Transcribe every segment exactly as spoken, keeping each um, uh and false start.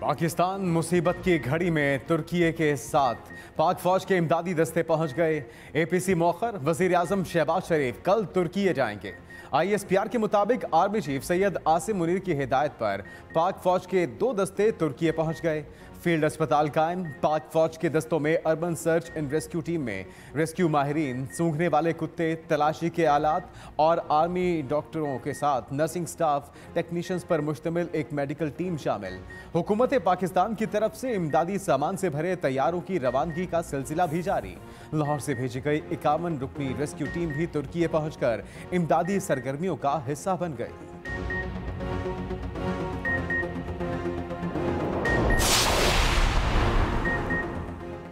पाकिस्तान मुसीबत की घड़ी में तुर्की के साथ पाक फौज के इमदादी दस्ते पहुंच गए। एपीसी मौखर, वज़ीर आज़म शहबाज शरीफ कल तुर्की जाएंगे। आईएसपीआर के मुताबिक आर्मी चीफ सैयद आसिम मुनिर की हिदायत पर पाक फौज के दो दस्ते तुर्की पहुंच गए। फील्ड अस्पताल कायम, पाक फौज के दस्तों में urban search and rescue team में रेस्क्यू माहिरीन, सूंघने वाले कुत्ते, तलाशी के आलात और आर्मी डॉक्टरों के साथ नर्सिंग स्टाफ, टेक्नीशियंस पर मुश्तमिल एक मेडिकल टीम शामिल। हुकूमत पाकिस्तान की तरफ से इमदादी सामान से भरे तैयारों की रवानगी का सिलसिला भी जारी। लाहौर से भेजी गई इक्यावन रुकनी रेस्क्यू टीम भी तुर्की पहुंचकर इमदादी सरगर्मियों का हिस्सा बन गई।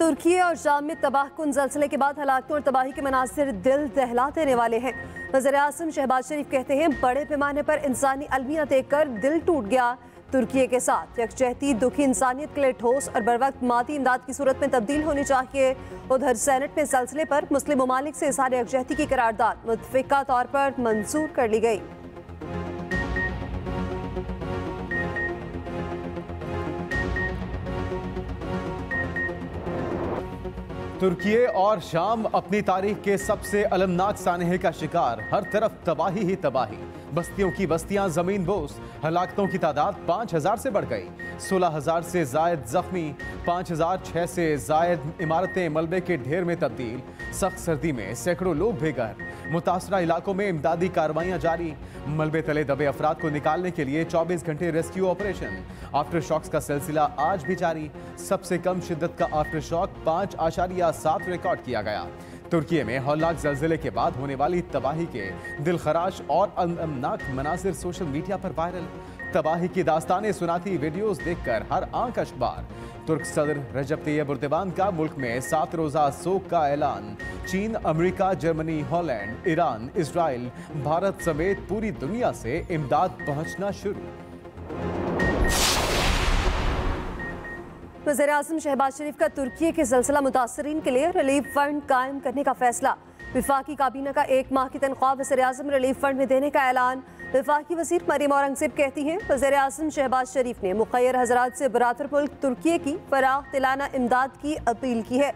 तुर्की और शाम में तबाहकुन जलसले के बाद हलाकतों और तबाही के मनासिर दिल दहला देने वाले हैं। वज़ीर आज़म शहबाज शरीफ कहते हैं, बड़े पैमाने पर इंसानी अलमिया देखकर दिल टूट गया। तुर्की के साथ यकजहती दुखी इंसानियत के लिए ठोस और बरवक्त मादी इमदाद की सूरत में तब्दील होनी चाहिए। उधर सेनेट में सिलसिले पर मुस्लिम ममालिक से इजहार यकजहती की करारदाद मुतफ़िका तौर पर मंजूर कर ली गई। तुर्की और शाम अपनी तारीख के सबसे अलमनाक सानहे का शिकार। हर तरफ तबाही ही तबाही, बस्तियों की बस्तियां जमीन बोस। हलाकतों की तादाद पाँच हज़ार से बढ़ गई, सोलह हज़ार से जायद जख्मी, पाँच हज़ार छः से जायद इमारतें मलबे के ढेर में तब्दील। सख्त सर्दी में सैकड़ों लोग बेघर। मुतासरा इलाकों में इमदादी कार्रवाइयाँ जारी। मलबे तले दबे अफराद को निकालने के लिए चौबीस घंटे रेस्क्यू ऑपरेशन। आफ्टर शॉक्स का सिलसिला आज भी जारी। सबसे कम शिद्दत का आफ्टर शॉक पाँच आशारिया साथ रिकॉर्ड किया गया। तुर्की में हौलनाक जलजिले के बाद होने वाली तबाही के दिलखराश और अलमनाक मनासिर सोशल मीडिया पर वायरल। तबाही की दास्तानें सुनाती वीडियोस देखकर हर आंख अशबार। तुर्क सदर रजब तैयब एर्दोआन का मुल्क में सात रोजा सोग का ऐलान। चीन, America, Germany, Holland, Iran, Israel, Bharat समेत पूरी दुनिया से इमदाद पहुँचना शुरू। वज़ीर आज़म शहबाज शरीफ का तुर्की के सिलसिला मुतासरीन के लिए रिलीफ फंड कायम करने का फैसला। वफाकी काबीना का एक माह की तनख्वाह वज़ीर आज़म रिलीफ फंड में देने का ऐलान। वफाकी वज़ीर मरीम औरंगजेब कहती हैं, वज़ीर आज़म शहबाज शरीफ ने मुखैर हजरात से बरादर मुल्क तुर्की की फराग तिलाना इमदाद की अपील की है।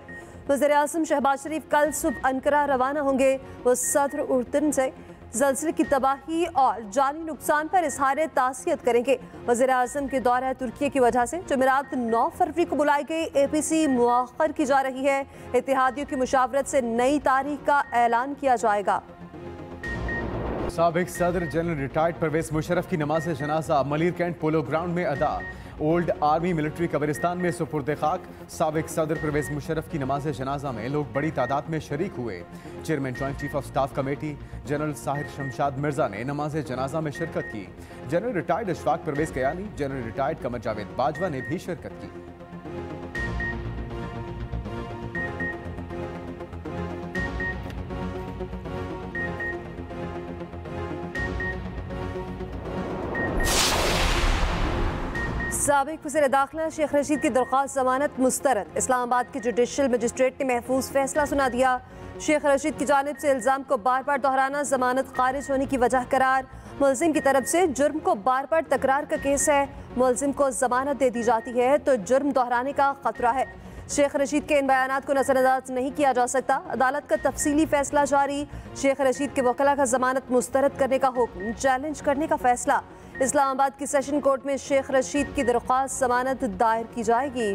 वज़ीर आज़म शहबाज शरीफ कल सुबह अंकारा रवाना होंगे। वो सदर उर्दन से जलसले की तबाही और जानी नुकसान पर इजहार तासीयत करेंगे। वज़ीर आज़म के दौरा तुर्की की वजह से जुमेरात नौ फरवरी को बुलाई गई ए पी सी मुआखर की जा रही है। इतिहादियों की मुशावरत से नई तारीख का ऐलान किया जाएगा। साबिक सदर जनरल रिटायर्ड परवेज़ मुशरफ की नमाज जनाजा मलिर कैंट पोलो ग्राउंड में अदा। ओल्ड आर्मी मिलिट्री कब्रिस्तान में सुपुर्द खाक साबिक सदर परवेज़ मुशरफ की नमाज जनाजा में लोग बड़ी तादाद में शरीक हुए। Chairman joint chief of staff committee general Sahir Shamshad Mirza ने नमाज जनाजा में शिरकत की। General retired Ashfaq Parvez Kayani, general retired Qamar Javed Bajwa ने भी शिरकत की। साबिक वज़ीर दाखिला शेख रशीद की दरख्वास्त जमानत मुस्तरद। इस्लामाबाद के जुडिशल मजिस्ट्रेट ने महफूज फैसला सुना दिया। शेख रशीद की जानिब से इल्ज़ाम को बार बार दोहराना जमानत खारिज होने की वजह करार। मुलजिम की तरफ से जुर्म को बार बार तकरार का केस है। मुलजिम को जमानत दे दी जाती है तो जुर्म दोहराने का खतरा है। शेख रशीद के इन बयानात को नज़रअंदाज नहीं किया जा सकता। अदालत का तफसीली फैसला जारी। शेख रशीद के वकला का जमानत मुस्तरद करने का हुक्म चैलेंज करने का फैसला। इस्लामाबाद की सेशन कोर्ट में शेख रशीद की दरख्वास्त जमानत दायर की जाएगी।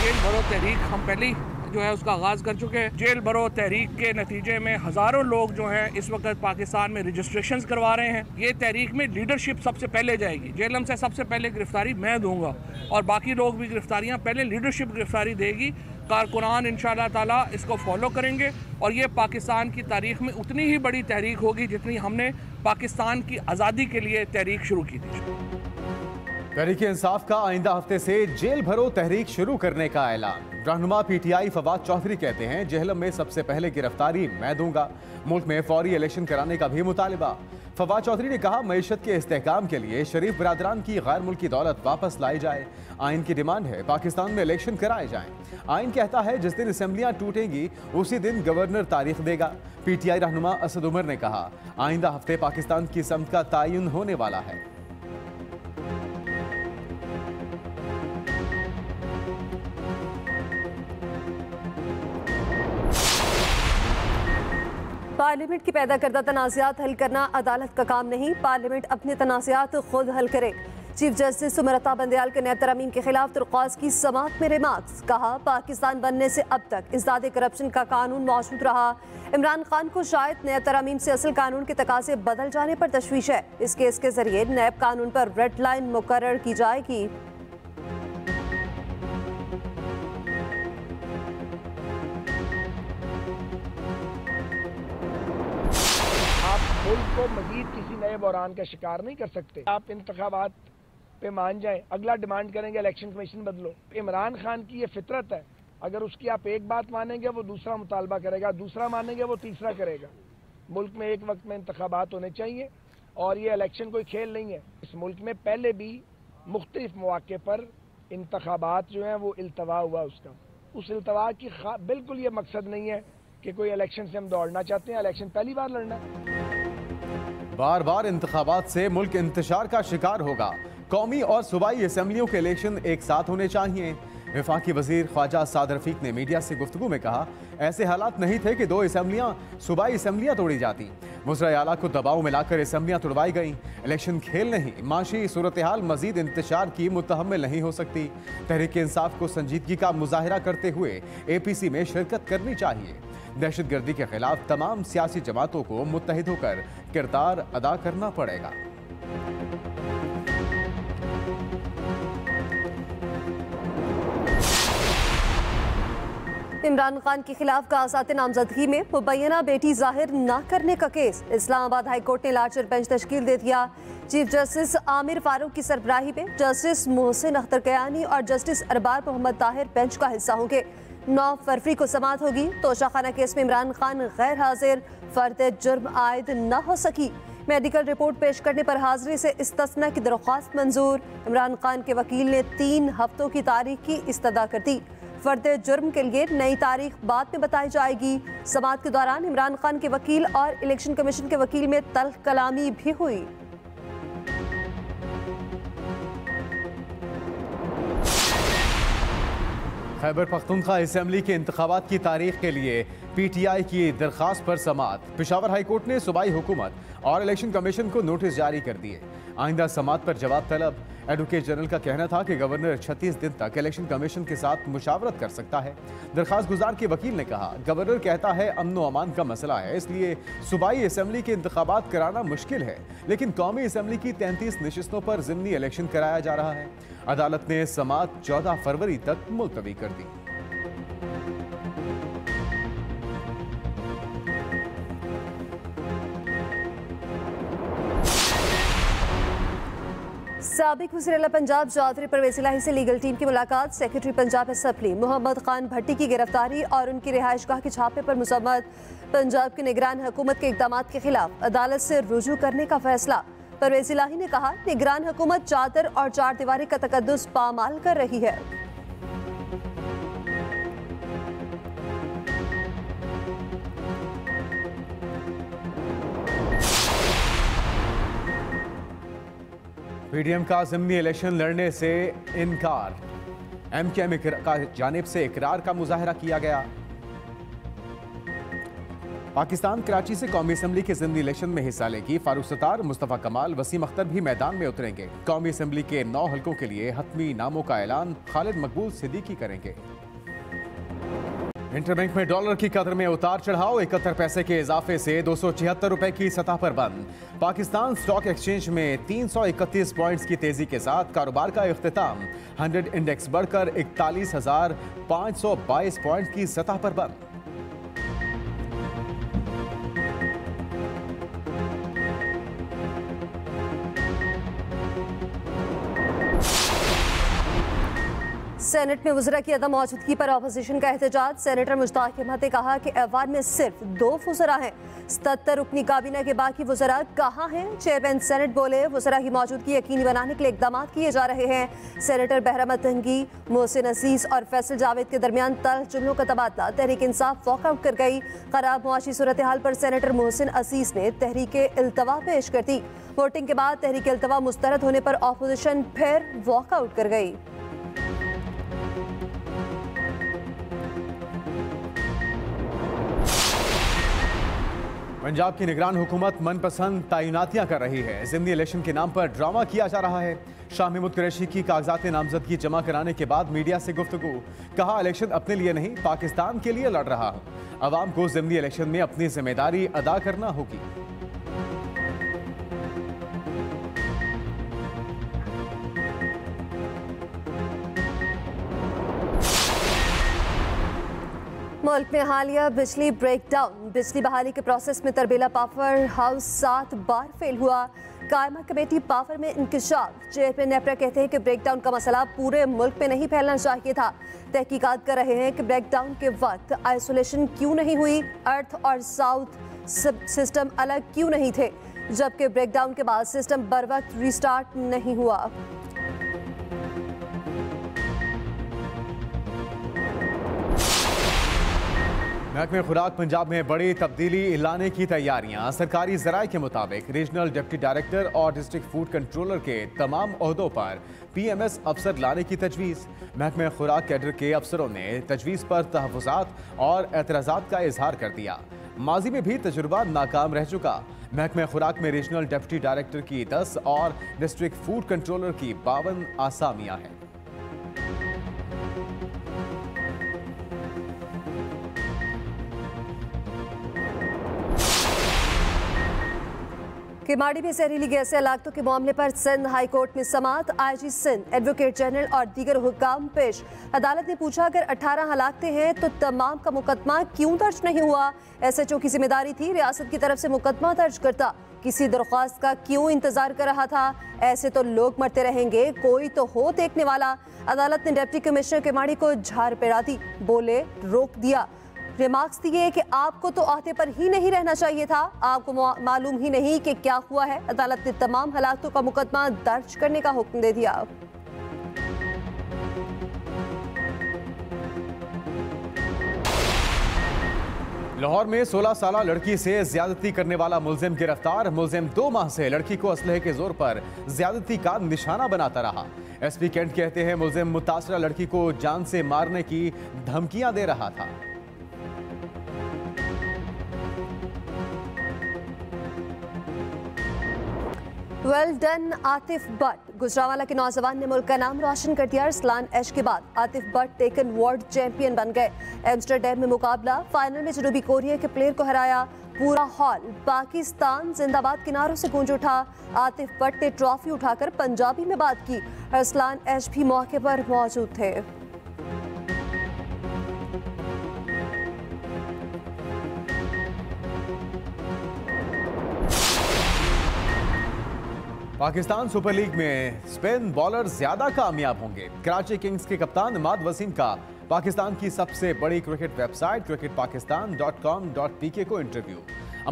जेल भरो तहरीक हम पहले जो है उसका आगाज कर चुके हैं। जेल भरो तहरीक के नतीजे में हजारों लोग जो हैं इस वक्त पाकिस्तान में रजिस्ट्रेशन करवा रहे हैं। ये तहरीक में लीडरशिप सबसे पहले जाएगी। जेलम से सबसे पहले गिरफ्तारी मैं दूंगा और बाकी लोग भी गिरफ्तारियां पहले लीडरशिप गिरफ्तारी देगी। कारकुनान इंशाअल्लाह ताला इसको फॉलो करेंगे और ये पाकिस्तान की तारीख में उतनी ही बड़ी तहरीक होगी जितनी हमने पाकिस्तान की आज़ादी के लिए तहरीक शुरू की थी। तहरीक इंसाफ का आइंदा हफ्ते से जेल भरो तहरीक शुरू करने का ऐलान। रहनुमा पीटीआई फवाद चौधरी कहते हैं, जेहलम में सबसे पहले गिरफ्तारी मैं दूंगा। मुल्क में फौरी इलेक्शन कराने का भी मुतालबा। फवाद चौधरी ने कहा मईशत के इस्तेहकाम के लिए शरीफ बरादरान की गैर मुल्की दौलत वापस लाई जाए। आइन की डिमांड है पाकिस्तान में इलेक्शन कराए जाएं। आइन कहता है जिस दिन असम्बलियाँ टूटेंगी उसी दिन गवर्नर तारीख देगा। पी टी आई रहनुमा असद उमर ने कहा आइंदा हफ्ते पाकिस्तान की समत का तयन होने वाला है। पार्लियामेंट की पैदा करदा तनाज़ात हल करना अदालत का काम नहीं, पार्लियामेंट अपने तनाज़ात खुद हल करे। चीफ जस्टिस उमर अता बंदियाल के नए तरमीम के खिलाफ तुर्कास की समात में रिमार्क्स। कहा पाकिस्तान बनने से अब तक इज़ाद करप्शन का कानून मौजूद रहा। इमरान खान को शायद नए तरमीम से असल कानून के तकाजे बदल जाने पर तशवीश है। इस केस के जरिए नैब कानून पर रेड लाइन मुकर्रर की जाएगी। मुल्क को मजीद किसी नए बहरान का शिकार नहीं कर सकते। आप इंतखाबात पे मान जाएं, अगला डिमांड करेंगे इलेक्शन कमीशन बदलो। इमरान खान की ये फितरत है, अगर उसकी आप एक बात मानेंगे वो दूसरा मुतालबा करेगा, दूसरा मानेंगे वो तीसरा करेगा। मुल्क में एक वक्त में इंतखाबात होने चाहिए और ये इलेक्शन कोई खेल नहीं है। इस मुल्क में पहले भी मुख्तलिफ मौक़े पर इंतखाबात जो हैं वो अल्तवा हुआ, उसका उस अल्तवा की बिल्कुल ये मकसद नहीं है कि कोई इलेक्शन से हम दौड़ना चाहते हैं, इलेक्शन पहली बार लड़ना है। बार बार इंतखाबात से मुल्क इंतशार का शिकार होगा। कौमी और सूबाई असम्बलियों के इलेक्शन एक साथ होने चाहिए। वफाकी वजीर ख्वाजा सादरफीक ने मीडिया से गुफ्तगू में कहा ऐसे हालात नहीं थे कि दो असम्बलियाँ सूबाई असम्बलियाँ तोड़ी जाती। वज़ीर आला को दबाव में लाकर असम्बलियाँ तोड़वाई गईं। इलेक्शन खेल नहीं, माशी सूरत हाल मजीद इंतशार की मुतहम्मिल नहीं हो सकती। तहरीक इंसाफ को संजीदगी का मुजाहरा करते हुए ए पी सी में शिरकत करनी चाहिए। दहशतगर्दी के खिलाफ तमाम सियासी जमातों को मुत्तहिद होकर किरदार अदा करना पड़ेगा। इमरान खान के खिलाफ कागजात नामजदगी में मुबैना बेटी जाहिर ना करने का केस। इस्लामाबाद हाई कोर्ट ने लार्जर बेंच तश्कील दे दिया। चीफ जस्टिस आमिर फारूक की सरबराही में जस्टिस मोहसिन अख्तर कयानी और जस्टिस अरबार मोहम्मद ताहिर बेंच का हिस्सा होंगे। नौ फरवरी को समात होगी। तोशाखाना केस में इमरान खान गैर हाजिर, फर्द जुर्म आयद न हो सकी। मेडिकल रिपोर्ट पेश करने पर हाजिरी से इस्तना की दरख्वास्त मंजूर। इमरान खान के वकील ने तीन हफ्तों की तारीख की इस्तदा कर दी। फर्द जुर्म के लिए नई तारीख बाद में बताई जाएगी। समात के दौरान इमरान खान के वकील और इलेक्शन कमीशन के वकील में तल्ख कलामी भी हुई। खैबर पख्तूनख्वा असम्बली के इंतखाबात की तारीख के लिए पी टी आई की दरख्वास्त पर समात। पेशावर हाई कोर्ट ने सूबाई हुकूमत और इलेक्शन कमीशन को नोटिस जारी कर दिए। आइंदा समात पर जवाब तलब। एडवोकेट जनरल का कहना था कि गवर्नर छत्तीस दिन तक इलेक्शन कमीशन के साथ मुशावरत कर सकता है। दरख्वास्त गुजार के वकील ने कहा गवर्नर कहता है अमन व अमान का मसला है, इसलिए सूबाई असम्बली के इंतखाबात कराना मुश्किल है, लेकिन कौमी असम्बली की तैंतीस नशस्तों पर ज़िमनी इलेक्शन कराया जा रहा है। अदालत ने समात चौदह फरवरी तक मुलतवी कर दी। साबिक वज़ीर-ए-आला पंजाब चौधरी परवेज़ इलाही से लीगल टीम की मुलाकात। सेक्रेटरी पंजाब असम्बली मोहम्मद खान भट्टी की गिरफ्तारी और उनकी रिहाइशगाह के छापे पर मजम्मत। पंजाब की निगरान हुकूमत के इकदाम के खिलाफ अदालत से रुजू करने का फैसला। परवेज़ इलाही ने कहा निगरान हुकूमत चादर और चार दीवारी का तकद्दुस पामाल कर रही है। पीडीएम का ज़िमनी इलेक्शन लड़ने से इनकार। एमकेएम का जानिब से इकरार का मुजाहरा किया गया। पाकिस्तान कराची से कौमी असम्बली के ज़िमनी इलेक्शन में हिस्सा लेगी। फारूक सत्तार, मुस्तफा कमाल, वसीम अख्तर भी मैदान में उतरेंगे। कौमी असम्बली के नौ हल्कों के लिए हतमी नामों का ऐलान खालिद मकबूल सिद्दीकी करेंगे। इंटरबैंक में डॉलर की कदर में उतार चढ़ाव। इकहत्तर पैसे के इजाफे से दो सौ छिहत्तर रुपए की सतह पर बंद। पाकिस्तान स्टॉक एक्सचेंज में तीन सौ इकतीस पॉइंट्स की तेजी के साथ कारोबार का अख्तिताम। हंड्रेड इंडेक्स बढ़कर इकतालीस हजार पाँच सौ बाईस पॉइंट की सतह पर बंद। सेनेट में वज़रा की अदम मौजूदगी पर अपोजिशन का एहतजाज। सेनेटर मुश्ताक अहमद ने कहा कि ऐवान में सिर्फ दो वज़रा हैं। सतहत्तर रुकनी काबीना के बाकी वज़रा कहाँ हैं? चेयरमैन सेनेट बोले, वज़रा की मौजूदगी यकीनी बनाने के लिए इकदाम किए जा रहे हैं। सेनेटर बहराम तहंगी, मोहसिन असीज़ और फैसल जावेद के दरमियान तल्ख जुमलों का तबादला। तहरीक इंसाफ वॉकआउट कर गई। खराब मुआशी सूरत हाल पर सेनेटर मोहसिन असीज़ ने तहरीक इल्तवा पेश कर दी। वोटिंग के बाद तहरीक इल्तवा मुस्तरद होने पर अपोजिशन फिर वॉकआउट कर गई। पंजाब की निगरान हुकूमत मनपसंद तैनातियां कर रही है। जिमनी इलेक्शन के नाम पर ड्रामा किया जा रहा है। शमीमुद कुरैशी की कागजात नामजदगी जमा कराने के बाद मीडिया से गुफ्तगू। कहा, इलेक्शन अपने लिए नहीं पाकिस्तान के लिए लड़ रहा हूं। आवाम को जिमनी इलेक्शन में अपनी जिम्मेदारी अदा करना होगी। मुल्क में हालिया बिजली ब्रेकडाउन, बिजली बहाली के प्रोसेस में तरबेला पावर हाउस सात बार फेल हुआ। कायमा कमेटी पावर में इंकशाफ। चेयरमैन नेपरा कहते हैं कि ब्रेकडाउन का मसला पूरे मुल्क में नहीं फैलना चाहिए था। तहकीकात कर रहे हैं कि ब्रेकडाउन के वक्त आइसोलेशन क्यों नहीं हुई, अर्थ और साउथ सब सिस्टम अलग क्यों नहीं थे, जबकि ब्रेकडाउन के बाद सिस्टम बर वक्त रिस्टार्ट नहीं हुआ। महकमे खुराक पंजाब में बड़ी तब्दीली लाने की तैयारियां। सरकारी जराए के मुताबिक रीजनल डिप्टी डायरेक्टर और डिस्ट्रिक्ट फूड कंट्रोलर के तमाम अहदों पर पीएमएस अफसर लाने की तजवीज़। महकमे खुराक कैडर के अफसरों ने तजवीज़ पर तहफ़ुज़ात और एतराज़ात का इजहार कर दिया। माजी में भी तजुर्बा नाकाम रह चुका। महकमे खुराक में रीजनल डिप्टी डायरेक्टर की दस और डिस्ट्रिक्ट फूड कंट्रोलर की बावन आसामियाँ हैं। किमाड़ी में जहरीली गैस लागतों के मामले पर सिंध हाई कोर्ट में समात। आईजी सिंध, एडवोकेट जनरल और दीगर हुक्काम पेश। अदालत ने पूछा, अगर अठारह हलाकतें हैं तो तमाम का मुकदमा क्यों दर्ज नहीं हुआ? एसएचओ की जिम्मेदारी थी, रियासत की तरफ से मुकदमा दर्ज करता। किसी दरख्वास्त का क्यों इंतजार कर रहा था? ऐसे तो लोग मरते रहेंगे, कोई तो हो देखने वाला। अदालत ने डिप्टी कमिश्नर किमाड़ी को झाड़ पेड़ा दी। बोले, रोक दिया। रिमार्क्स दिए कि आपको तो आते पर ही नहीं रहना चाहिए था, आपको मालूम ही नहीं कि क्या हुआ है। अदालत ने तमाम हालातों का मुकदमा दर्ज करने का हुक्म दे दिया। लाहौर में सोलह साल लड़की से ज्यादती करने वाला मुलजिम गिरफ्तार। मुलजिम दो माह से लड़की को असलहे के जोर पर ज्यादती का निशाना बनाता रहा। एसपी कैंट कहते हैं, मुलजिम मुतासरा लड़की को जान से मारने की धमकियां दे रहा था। Well done Atif Butt. गुजरावाला के नौजवान ने मुल्क का नाम रोशन कर दिया। अरसलान एच के बाद Atif Butt Tekken world champion बन गए। एम्स्टर्डम में मुकाबला, फाइनल में जनूबी कोरिया के प्लेयर को हराया। पूरा हॉल पाकिस्तान जिंदाबाद के नारों से गूंज उठा। आतिफ बट ने ट्रॉफी उठाकर पंजाबी में बात की। अरसलान एच भी मौके पर मौजूद थे। पाकिस्तान सुपर लीग में स्पिन बॉलर ज्यादा कामयाब होंगे। कराची किंग्स के कप्तान इमाद वसीम का पाकिस्तान की सबसे बड़ी cricket website cricket Pakistan dot com dot P K को इंटरव्यू।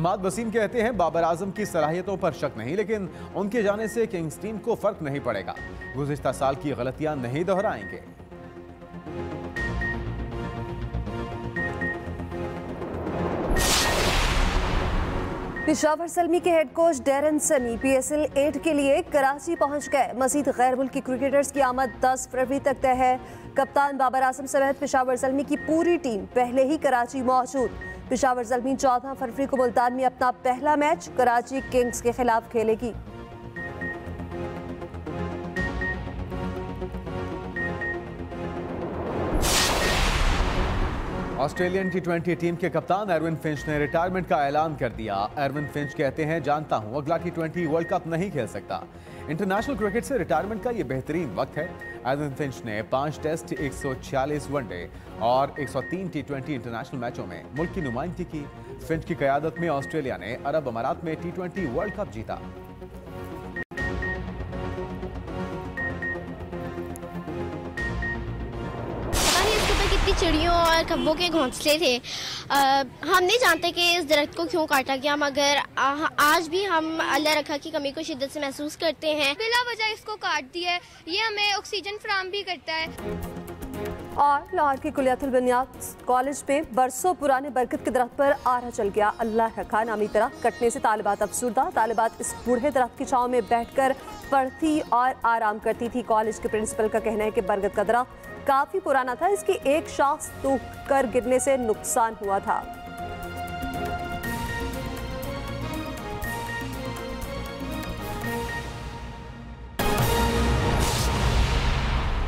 इमाद वसीम कहते हैं, बाबर आजम की सलाहियतों पर शक नहीं, लेकिन उनके जाने से किंग्स टीम को फर्क नहीं पड़ेगा। गुज़िश्ता साल की गलतियां नहीं दोहराएंगे। पेशावर सलमी के head coach Daren Sammy P S L आठ के लिए कराची पहुंच गए। मजीद गैर मुल्की क्रिकेटर्स की आमद दस फरवरी तक तय है। कप्तान बाबर आजम समेत पेशावर सलमी की पूरी टीम पहले ही कराची मौजूद। पेशावर सलमी चौदह फरवरी को मुल्तान में अपना पहला मैच कराची किंग्स के खिलाफ खेलेगी। ऑस्ट्रेलियन टी ट्वेंटी टीम के कप्तान एरविन फिंच ने रिटायरमेंट का ऐलान कर दिया। एरविन फिंच कहते हैं, जानता हूं अगला टी ट्वेंटी वर्ल्ड कप नहीं खेल सकता। इंटरनेशनल क्रिकेट से रिटायरमेंट का ये बेहतरीन वक्त है। एरविन फिंच ने पाँच टेस्ट, एक सौ छियालीस वनडे और एक सौ तीन टी ट्वेंटी इंटरनेशनल मैचों में मुल्क की नुमाइंदगी की। फिंच की क़यादत में ऑस्ट्रेलिया ने अरब अमारात में टी ट्वेंटी वर्ल्ड कप जीता। चिड़ियों और कब्बों के घोंसले थे। आ, हम नहीं जानते कि इस दरख्त को क्यों काटा गया, मगर आ, आज भी हम अल्लाह रखा की कमी को शिद्दत से महसूस करते हैं। बिला वजह इसको काट दिया है, ये हमें ऑक्सीजन फराहम भी करता है। और लाहौर के कुलियातुल बुनियाद कॉलेज में बरसों पुराने बरगद के दरख्त पर आरा चल गया। अल्लाह रखा नामी दरख्त कटने से तालिबात अफसरदा, तालिबात इस बूढ़े दरख्त की छाँव में बैठकर पढ़ती और आराम करती थी। कॉलेज के प्रिंसिपल का कहना है कि बरगद का दरख्त काफ़ी पुराना था, इसकी एक शाख टूट कर गिरने से नुकसान हुआ था।